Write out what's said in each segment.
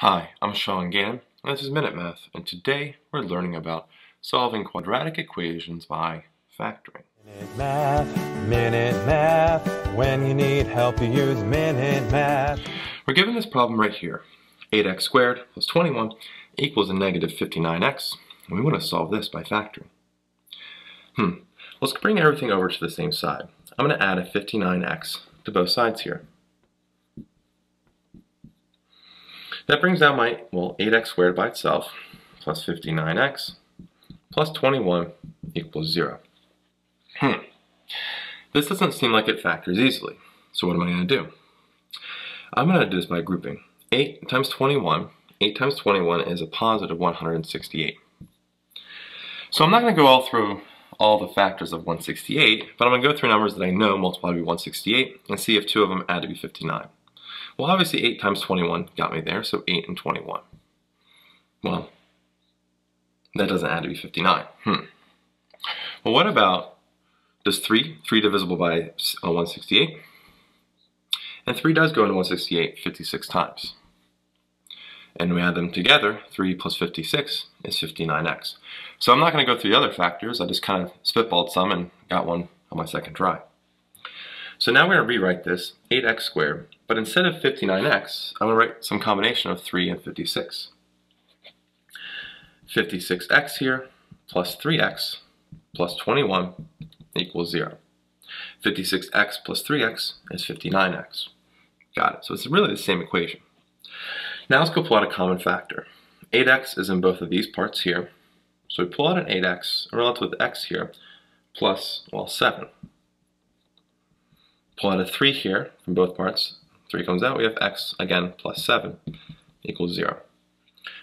Hi, I'm Sean Gannon, and this is Minute Math, and today we're learning about solving quadratic equations by factoring. Minute Math, when you need help you use Minute Math. We're given this problem right here, 8x squared plus 21 equals a negative 59x, and we want to solve this by factoring. Let's bring everything over to the same side. I'm going to add a 59x to both sides here. That brings down my, 8x squared by itself, plus 59x, plus 21 equals 0. This doesn't seem like it factors easily, so what am I going to do? I'm going to do this by grouping. 8 times 21 is a positive 168. So I'm not going to go through all the factors of 168, but I'm going to go through numbers that I know multiply to be 168 and see if two of them add to be 59. Well, obviously 8 times 21 got me there, so 8 and 21. Well, that doesn't add to be 59. Well, what about does 3 divisible by 168? And 3 does go into 168 56 times. And we add them together, 3 plus 56 is 59x. So I'm not going to go through the other factors, I just kind of spitballed some and got one on my second try. So now we're going to rewrite this 8x squared, but instead of 59x, I'm going to write some combination of 3 and 56. 56x here, plus 3x, plus 21 equals 0. 56x plus 3x is 59x. Got it. So it's really the same equation. Now let's go pull out a common factor. 8x is in both of these parts here, so we pull out an 8x, and we're left with x here, plus, 7. Pull out a 3 here from both parts, 3 comes out, we have x, again, plus 7, equals 0.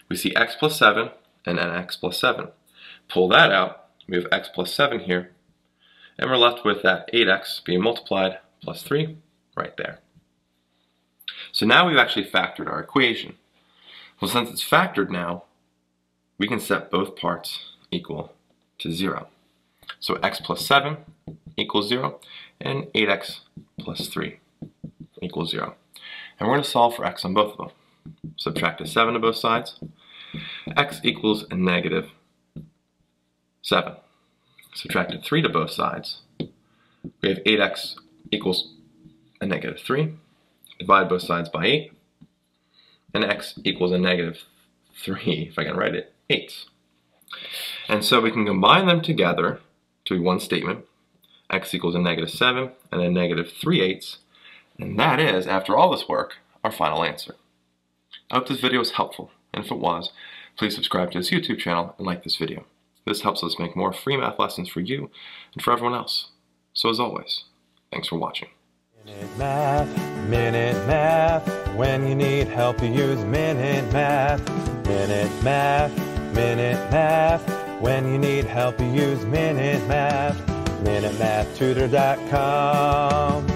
We see x plus 7, and an x plus 7. Pull that out, we have x plus 7 here, and we're left with that 8x being multiplied, plus 3, right there. So now we've actually factored our equation. Well, since it's factored now, we can set both parts equal to 0. So x plus 7 equals 0, and 8x plus 3 equals 0. And we're going to solve for x on both of them. Subtract a 7 to both sides. X equals a negative 7. Subtract a 3 to both sides. We have 8x equals a negative 3. Divide both sides by 8, and x equals a negative 3, if I can write it, 8. And so we can combine them together to be one statement, x equals a negative 7 and a negative 3/8, and that is, after all this work, our final answer. I hope this video was helpful, and if it was, please subscribe to this YouTube channel and like this video. This helps us make more free math lessons for you and for everyone else. So as always, thanks for watching. Minute Math, when you need help you use Minute Math. Minute Math, Minute Math, when you need help you use Minute Math. MinuteMathTutor.com